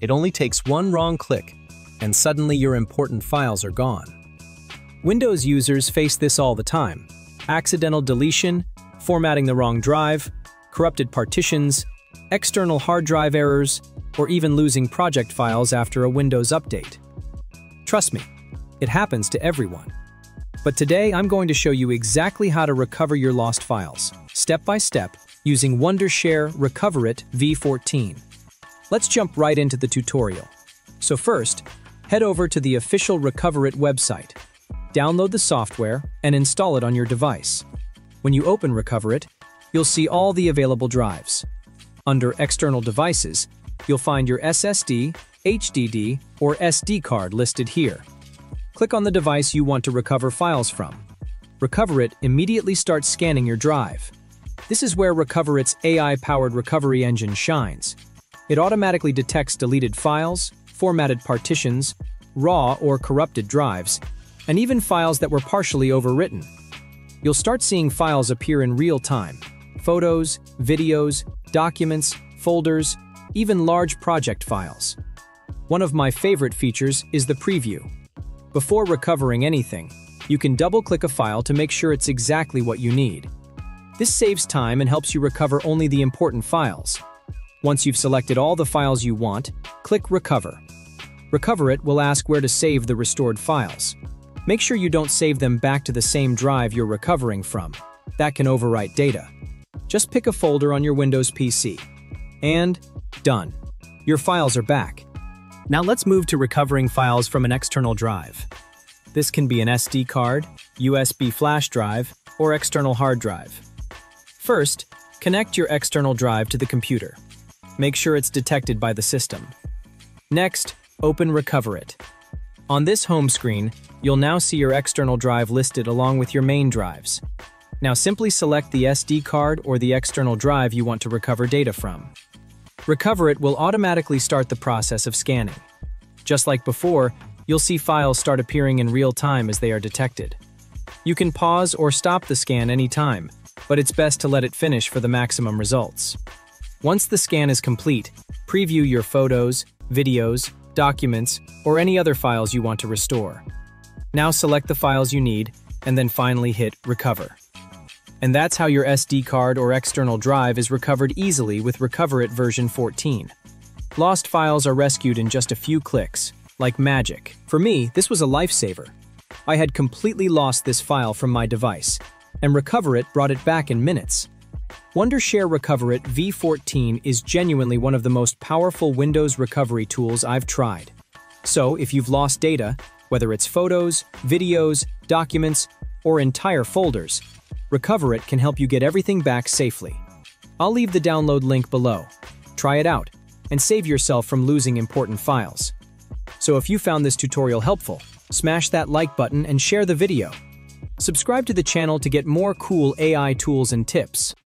It only takes one wrong click, and suddenly your important files are gone. Windows users face this all the time: accidental deletion, formatting the wrong drive, corrupted partitions, external hard drive errors, or even losing project files after a Windows update. Trust me, it happens to everyone. But today I'm going to show you exactly how to recover your lost files, step by step, using Wondershare Recoverit V14. Let's jump right into the tutorial. So first, head over to the official Recoverit website. Download the software and install it on your device. When you open Recoverit, you'll see all the available drives. Under External Devices, you'll find your SSD, HDD, or SD card listed here. Click on the device you want to recover files from. Recoverit immediately starts scanning your drive. This is where Recoverit's AI-powered recovery engine shines. It automatically detects deleted files, formatted partitions, raw or corrupted drives, and even files that were partially overwritten. You'll start seeing files appear in real time: photos, videos, documents, folders, even large project files. One of my favorite features is the preview. Before recovering anything, you can double-click a file to make sure it's exactly what you need. This saves time and helps you recover only the important files. Once you've selected all the files you want, click Recover. Recoverit will ask where to save the restored files. Make sure you don't save them back to the same drive you're recovering from. That can overwrite data. Just pick a folder on your Windows PC. And done. Your files are back. Now let's move to recovering files from an external drive. This can be an SD card, USB flash drive, or external hard drive. First, connect your external drive to the computer. Make sure it's detected by the system. Next, open Recoverit. On this home screen, you'll now see your external drive listed along with your main drives. Now simply select the SD card or the external drive you want to recover data from. Recoverit will automatically start the process of scanning. Just like before, you'll see files start appearing in real time as they are detected. You can pause or stop the scan anytime, but it's best to let it finish for the maximum results. Once the scan is complete, preview your photos, videos, documents, or any other files you want to restore. Now select the files you need, and then finally hit Recover. And that's how your SD card or external drive is recovered easily with Recoverit version 14. Lost files are rescued in just a few clicks, like magic. For me, this was a lifesaver. I had completely lost this file from my device, and Recoverit brought it back in minutes. Wondershare Recoverit V14 is genuinely one of the most powerful Windows recovery tools I've tried. So, if you've lost data, whether it's photos, videos, documents, or entire folders, Recoverit can help you get everything back safely. I'll leave the download link below. Try it out, and save yourself from losing important files. So if you found this tutorial helpful, smash that like button and share the video. Subscribe to the channel to get more cool AI tools and tips.